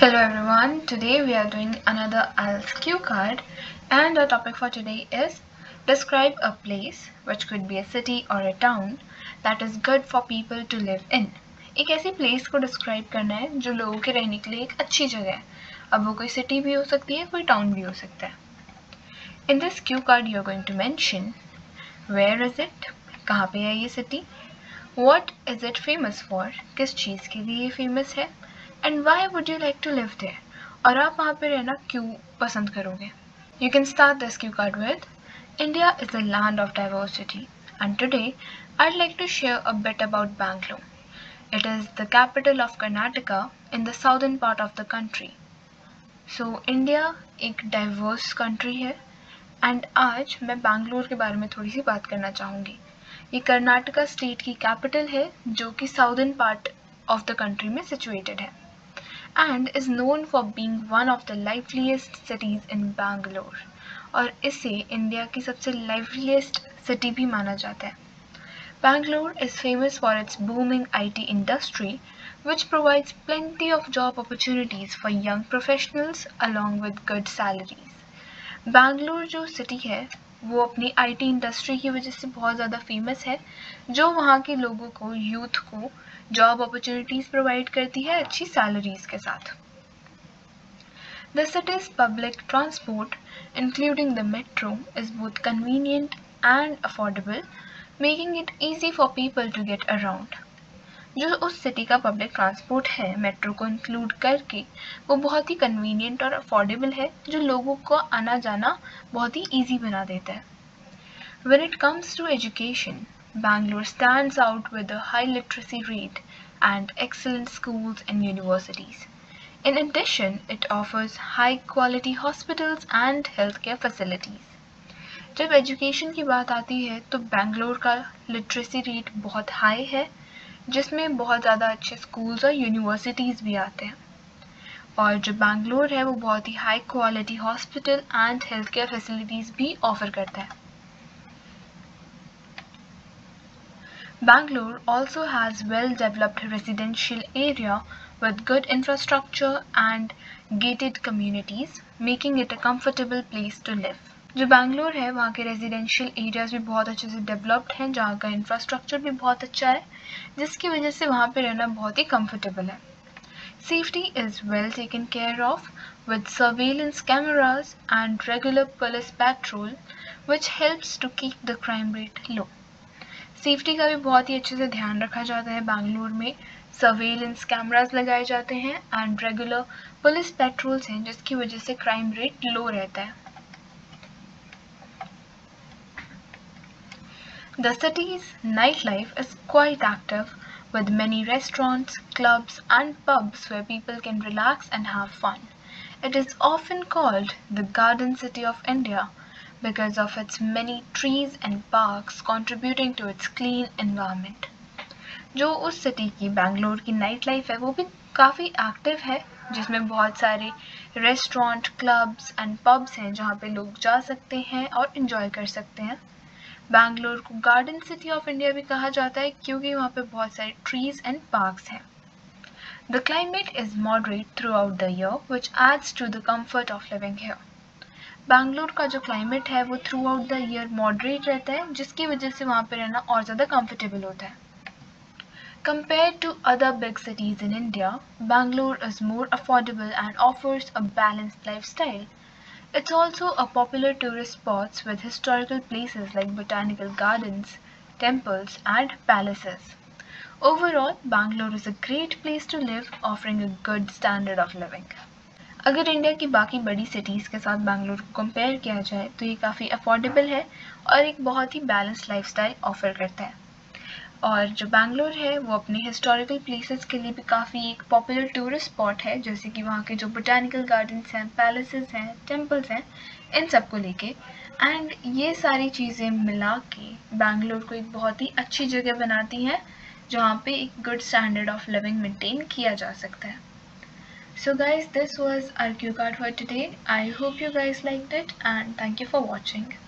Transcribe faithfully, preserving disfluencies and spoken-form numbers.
Hello everyone, today we are doing another I E L T S cue card, and our topic for today is describe a place, which could be a city or a town, that is good for people to live in. एक ऐसी place को describe करना है जो लोगों के रहने के लिए एक अच्छी जगह है. अब वो कोई city भी हो सकती है, कोई town भी हो सकता है. In this cue card you are going to mention where is it, कहाँ पे है ये city, what is it famous for, किस चीज़ के लिए ये famous है, and why would you like to live there? और आप वहाँ पे रहना क्यों पसंद करोगे? You can start this cue card with India is a land of diversity, and today I'd like to share a bit about Bangalore. It is the capital of Karnataka in the southern part of the country. So India एक diverse country है, and आज मैं Bangalore के बारे में थोड़ी सी बात करना चाहूँगी. ये Karnataka state की capital है, जो कि southern part of the country में situated है. And is known for being one of the liveliest cities in Bangalore. और इसे इंडिया की सबसे liveliest city भी माना जाता है. Bangalore is famous for its booming I T industry, which provides plenty of job opportunities for young professionals along with good salaries. Bangalore जो city है, वो अपनी I T industry की वजह से बहुत ज़्यादा famous है, जो वहाँ के लोगों को, youth को job opportunities provide करती है अच्छी salaries के साथ. The city's public transport, including the metro, is both convenient and affordable, making it easy for people to get around. जो उस city का public transport है, metro को include करके, वो बहुत ही convenient और affordable है, जो लोगों को आना जाना बहुत ही easy बना देता है. When it comes to education, Bangalore stands out with a high literacy rate and excellent schools and universities. In addition, it offers high-quality hospitals and healthcare facilities. जब education की बात आती है, तो Bangalore का literacy rate बहुत high है, जिसमें बहुत ज़्यादा अच्छे schools और universities भी आते हैं. और जो Bangalore है, वो बहुत ही high-quality hospital and healthcare facilities भी offer करता है. Bangalore also has well-developed residential area with good infrastructure and gated communities, making it a comfortable place to live. जो Bangalore है, वहाँ के residential areas भी बहुत अच्छे से developed हैं, जहाँ का infrastructure भी बहुत अच्छा है, जिसकी वजह से वहाँ पे रहना बहुत ही comfortable है. Safety is well taken care of with surveillance cameras and regular police patrol, which helps to keep the crime rate low. Safety का भी बहुत ही अच्छे से ध्यान रखा जाता है बैंगलोर में. सर्वेलेंस कैमरास लगाए जाते हैं एंड रेगुलर पुलिस पेट्रोल्स हैं, जिसकी वजह से क्राइम रेट लो रहता है. The city's night life is quite active with many restaurants, clubs and pubs where people can relax and have fun. It is often called the garden city of India because of its many trees and parks contributing to its clean environment. जो उस city की Bangalore की night life है, वो भी काफी active है, जिसमें बहुत सारे restaurant, clubs and pubs हैं, जहाँ पे लोग जा सकते हैं और enjoy कर सकते हैं. Bangalore को Garden City of India भी कहा जाता है, क्योंकि वहाँ पे बहुत सारे trees and parks हैं. The climate is moderate throughout the year, which adds to the comfort of living here. Bangalore का जो क्लाइमेट है, वो throughout the year moderate रहता है, जिसकी वजह से वहाँ पे रहना और ज़्यादा कंफर्टेबल होता है. Compare to other big cities in India, Bangalore is more affordable and offers a balanced lifestyle. It's also a popular tourist spots with historical places like botanical gardens, temples and palaces. Overall Bangalore is a great place to live, offering a good standard of living. अगर India की बाकी बड़ी cities के साथ बैंगलोर को compare किया जाए, तो ये काफ़ी अफोर्डेबल है और एक बहुत ही बैलेंस्ड लाइफस्टाइल ऑफर करता है. और जो बैंगलोर है, वो अपने हिस्टोरिकल प्लेसेस के लिए भी काफ़ी एक पॉपुलर टूरिस्ट स्पॉट है, जैसे कि वहाँ के जो बोटैनिकल गार्डन्स हैं, पैलेसेस हैं, टेम्पल्स हैं, इन सबको लेके. एंड ये सारी चीज़ें मिला के बैंगलोर को एक बहुत ही अच्छी जगह बनाती हैं, जहाँ पे एक good standard of living maintain किया जा सकता है. So guys, this was our cue card for today. I hope you guys liked it, and thank you for watching.